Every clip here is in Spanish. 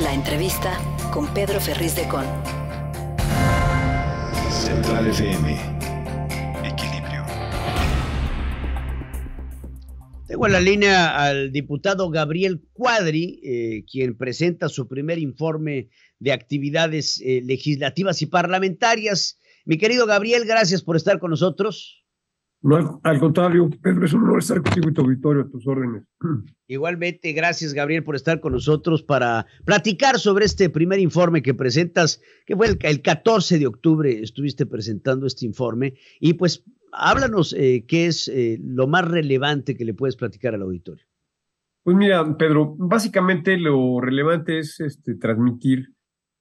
La entrevista con Pedro Ferriz de Con. Central FM. Equilibrio. Tengo en la línea al diputado Gabriel Quadri, quien presenta su primer informe de actividades legislativas y parlamentarias. Mi querido Gabriel, gracias por estar con nosotros. No, al contrario, Pedro, es un honor estar contigo y tu auditorio, a tus órdenes. Igualmente, gracias, Gabriel, por estar con nosotros para platicar sobre este primer informe que presentas, que fue el 14 de octubre estuviste presentando este informe, y pues háblanos qué es lo más relevante que le puedes platicar al auditorio. Pues mira, Pedro, básicamente lo relevante es transmitir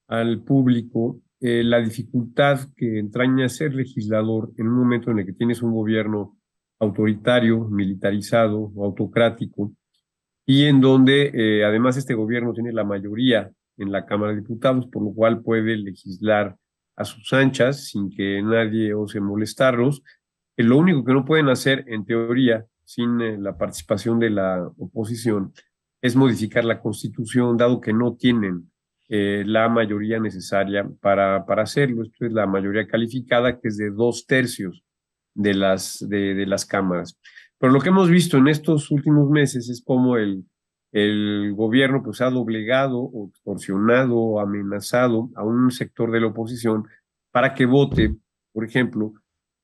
al público la dificultad que entraña ser legislador en un momento en el que tienes un gobierno autoritario, militarizado, autocrático, y en donde además este gobierno tiene la mayoría en la Cámara de Diputados, por lo cual puede legislar a sus anchas sin que nadie ose molestarlos. Lo único que no pueden hacer, en teoría, sin la participación de la oposición, es modificar la Constitución, dado que no tienen la mayoría necesaria para hacerlo. Esto es la mayoría calificada, que es de 2/3 de las cámaras. Pero lo que hemos visto en estos últimos meses es cómo el gobierno pues, ha doblegado, extorsionado, amenazado a un sector de la oposición para que vote, por ejemplo,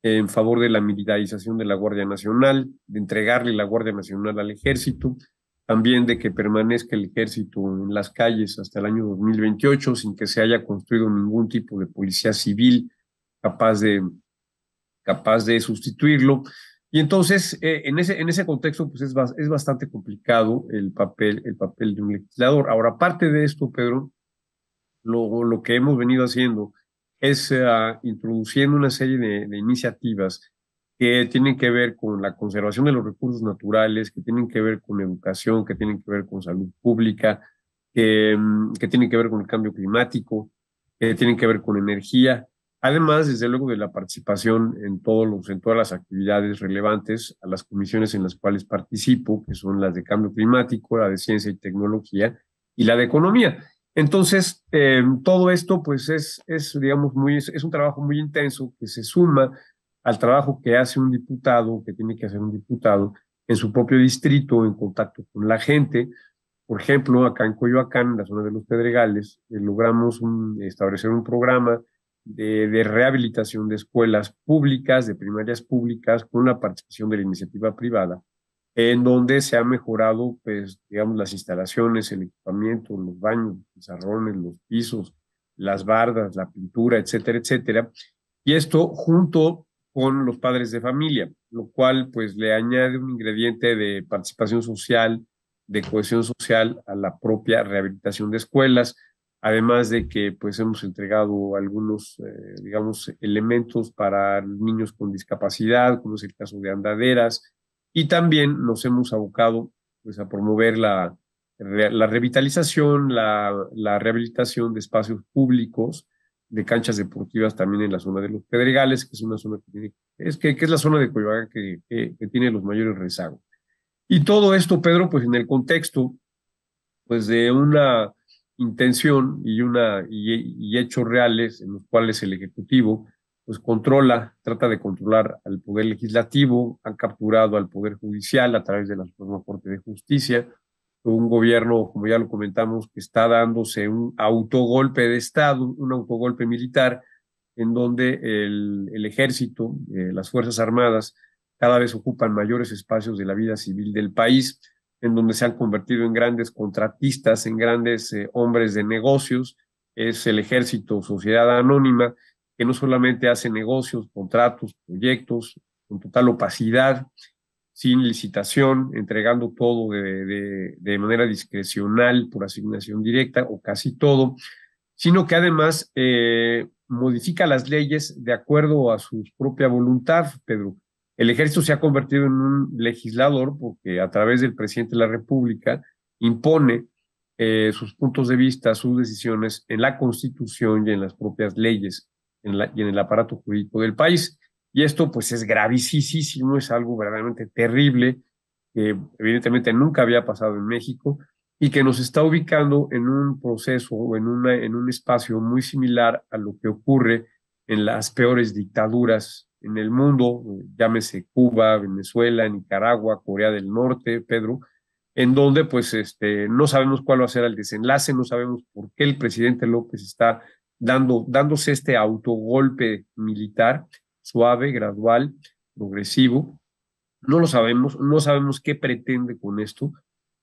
en favor de la militarización de la Guardia Nacional, de entregarle la Guardia Nacional al Ejército, también de que permanezca el ejército en las calles hasta el año 2028 sin que se haya construido ningún tipo de policía civil capaz de sustituirlo. Y entonces, en ese contexto, pues es bastante complicado el papel de un legislador. Ahora, aparte de esto, Pedro, lo que hemos venido haciendo es introduciendo una serie de iniciativas que tienen que ver con la conservación de los recursos naturales, que tienen que ver con educación, que tienen que ver con salud pública, que tienen que ver con el cambio climático, que tienen que ver con energía. Además, desde luego, de la participación en todas las actividades relevantes a las comisiones en las cuales participo, que son las de cambio climático, la de ciencia y tecnología y la de economía. Entonces, todo esto pues es un trabajo muy intenso que se suma al trabajo que hace un diputado, que tiene que hacer un diputado en su propio distrito, en contacto con la gente. Por ejemplo, acá en Coyoacán, en la zona de los Pedregales, logramos establecer un programa de rehabilitación de escuelas públicas, de primarias públicas, con la participación de la iniciativa privada, en donde se han mejorado, pues, digamos, las instalaciones, el equipamiento, los baños, los pizarrones, los pisos, las bardas, la pintura, etcétera, etcétera. Y esto junto con los padres de familia, lo cual pues le añade un ingrediente de participación social, de cohesión social a la propia rehabilitación de escuelas, además de que pues hemos entregado algunos, digamos, elementos para niños con discapacidad, como es el caso de andaderas, y también nos hemos abocado pues a promover la revitalización, la rehabilitación de espacios públicos, de canchas deportivas también en la zona de los Pedregales, que es una zona que es la zona de Coyoacán que tiene los mayores rezagos. Y todo esto, Pedro, pues en el contexto pues de una intención y hechos reales en los cuales el Ejecutivo pues trata de controlar al Poder Legislativo, han capturado al Poder Judicial a través de la Suprema Corte de Justicia, un gobierno, como ya lo comentamos, que está dándose un autogolpe de Estado, un autogolpe militar, en donde el ejército, las Fuerzas Armadas, cada vez ocupan mayores espacios de la vida civil del país, en donde se han convertido en grandes contratistas, en grandes hombres de negocios. Es el ejército, sociedad anónima, que no solamente hace negocios, contratos, proyectos, con total opacidad, sin licitación, entregando todo de manera discrecional, por asignación directa o casi todo, sino que además modifica las leyes de acuerdo a su propia voluntad, Pedro. El ejército se ha convertido en un legislador porque a través del presidente de la República impone sus puntos de vista, sus decisiones en la Constitución y en las propias leyes y en el aparato jurídico del país. Y esto pues es gravísimo, es algo verdaderamente terrible, que evidentemente nunca había pasado en México, y que nos está ubicando en un proceso o en un espacio muy similar a lo que ocurre en las peores dictaduras en el mundo, llámese Cuba, Venezuela, Nicaragua, Corea del Norte, Pedro, en donde pues no sabemos cuál va a ser el desenlace, no sabemos por qué el presidente López está dándose este autogolpe militar suave, gradual, progresivo. No lo sabemos, no sabemos qué pretende con esto,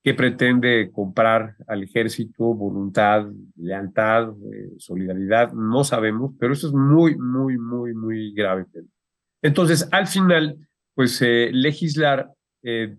qué pretende comprar al ejército, voluntad, lealtad, solidaridad, no sabemos, pero eso es muy, muy, muy, muy grave. Entonces, al final, pues legislar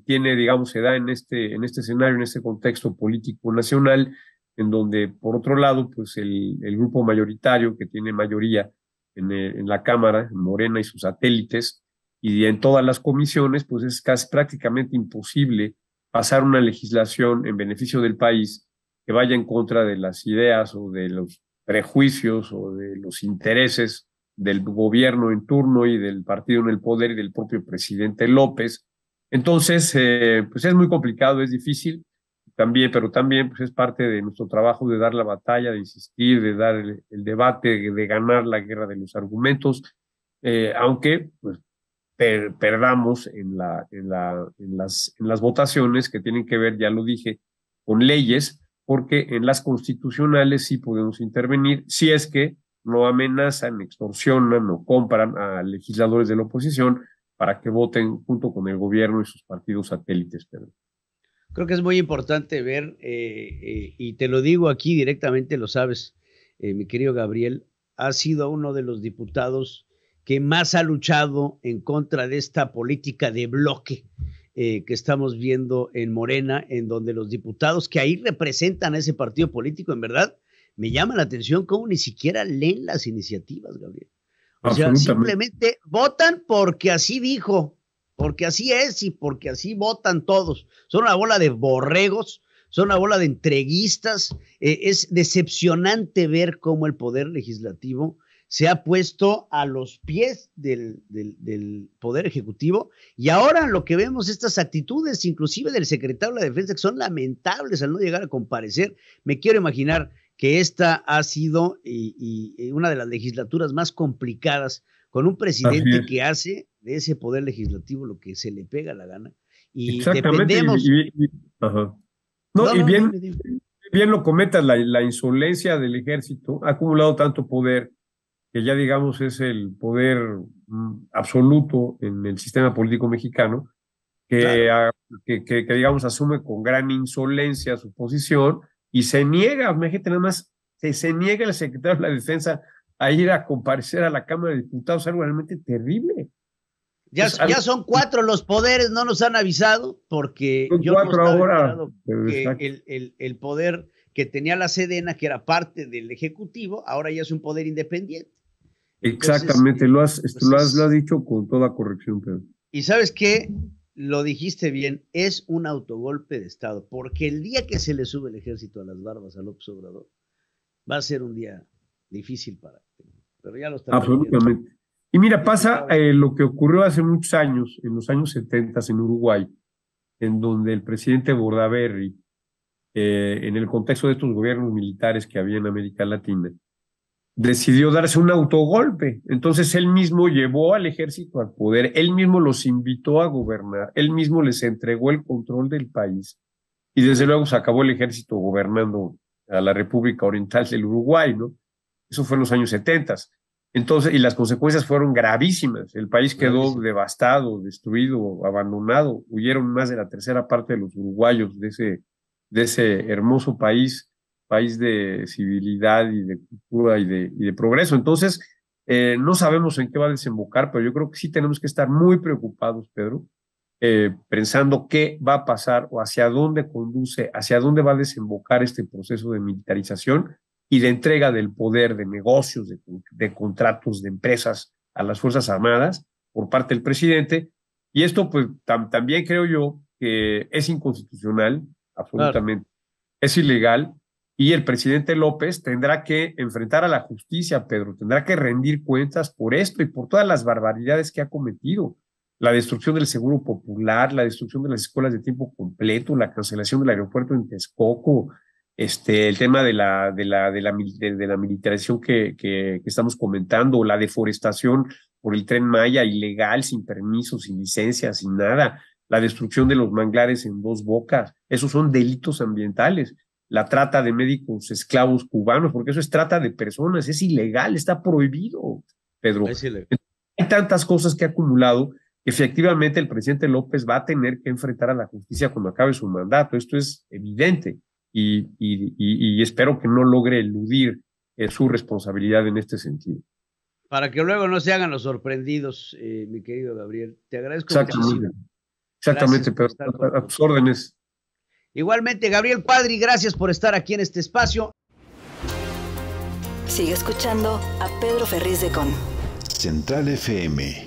tiene, digamos, se da en este escenario, en este contexto político nacional, en donde, por otro lado, pues el grupo mayoritario que tiene mayoría en la Cámara, en Morena y sus satélites, y en todas las comisiones, pues es casi prácticamente imposible pasar una legislación en beneficio del país que vaya en contra de las ideas o de los prejuicios o de los intereses del gobierno en turno y del partido en el poder y del propio presidente López. Entonces, pues es muy complicado, es difícil, también, pero también pues es parte de nuestro trabajo de dar la batalla, de insistir, de dar el debate, de ganar la guerra de los argumentos, aunque pues perdamos en las votaciones que tienen que ver, ya lo dije, con leyes, porque en las constitucionales sí podemos intervenir si es que no amenazan, extorsionan o compran a legisladores de la oposición para que voten junto con el gobierno y sus partidos satélites. Pedro. Creo que es muy importante ver, y te lo digo aquí directamente, lo sabes, mi querido Gabriel, ha sido uno de los diputados que más ha luchado en contra de esta política de bloque que estamos viendo en Morena, en donde los diputados que ahí representan a ese partido político, en verdad, me llama la atención cómo ni siquiera leen las iniciativas, Gabriel. O sea, simplemente votan porque así dijo, porque así es y porque así votan todos. Son una bola de borregos, son una bola de entreguistas. Es decepcionante ver cómo el Poder Legislativo se ha puesto a los pies del Poder Ejecutivo, y ahora lo que vemos, estas actitudes, inclusive del secretario de la Defensa, que son lamentables al no llegar a comparecer. Me quiero imaginar que esta ha sido y una de las legislaturas más complicadas, con un presidente que hace de ese Poder Legislativo lo que se le pega la gana. Y dependemos... Bien lo comentas, la insolencia del ejército ha acumulado tanto poder que ya digamos es el poder absoluto en el sistema político mexicano, que digamos asume con gran insolencia su posición y se niega, imagínate nada más, se niega el secretario de la Defensa a ir a comparecer a la Cámara de Diputados, algo realmente terrible. Ya son 4 los poderes, no nos han avisado, porque yo no estaba enterado que el poder que tenía la Sedena, que era parte del Ejecutivo, ahora ya es un poder independiente. Exactamente, entonces, lo has dicho con toda corrección, Pedro. Y ¿sabes qué? Lo dijiste bien, es un autogolpe de Estado, porque el día que se le sube el ejército a las barbas a López Obrador, va a ser un día difícil para él, pero ya lo está. Absolutamente. Viendo. Y mira, pasa lo que ocurrió hace muchos años, en los años 70 en Uruguay, en donde el presidente Bordaberry, en el contexto de estos gobiernos militares que había en América Latina, decidió darse un autogolpe. Entonces él mismo llevó al ejército al poder, él mismo los invitó a gobernar, él mismo les entregó el control del país y desde luego se acabó el ejército gobernando a la República Oriental del Uruguay, ¿no? Eso fue en los años 70. Entonces, y las consecuencias fueron gravísimas. El país quedó devastado, destruido, abandonado. Huyeron más de la tercera parte de los uruguayos de ese hermoso país de civilidad y de cultura y de progreso. Entonces, no sabemos en qué va a desembocar, pero yo creo que sí tenemos que estar muy preocupados, Pedro, pensando qué va a pasar o hacia dónde conduce, hacia dónde va a desembocar este proceso de militarización y de entrega del poder de negocios, de contratos, de empresas a las Fuerzas Armadas por parte del presidente. Y esto, pues, también creo yo que es inconstitucional, absolutamente. Claro. Es ilegal y el presidente López tendrá que enfrentar a la justicia, Pedro, tendrá que rendir cuentas por esto y por todas las barbaridades que ha cometido. la destrucción del Seguro Popular, la destrucción de las escuelas de tiempo completo, la cancelación del aeropuerto en Texcoco, el tema de la militarización que estamos comentando, la deforestación por el Tren Maya ilegal, sin permiso, sin licencia, sin nada, la destrucción de los manglares en Dos Bocas, esos son delitos ambientales, la trata de médicos esclavos cubanos, porque eso es trata de personas, es ilegal, está prohibido, Pedro. Es ilegal. Hay tantas cosas que ha acumulado. Efectivamente, el presidente López va a tener que enfrentar a la justicia cuando acabe su mandato. Esto es evidente y espero que no logre eludir su responsabilidad en este sentido. Para que luego no se hagan los sorprendidos, mi querido Gabriel. Te agradezco muchísimo. Exactamente, pero a tus órdenes. Igualmente, Gabriel Quadri, gracias por estar aquí en este espacio. Sigue escuchando a Pedro Ferriz de Con. Central FM.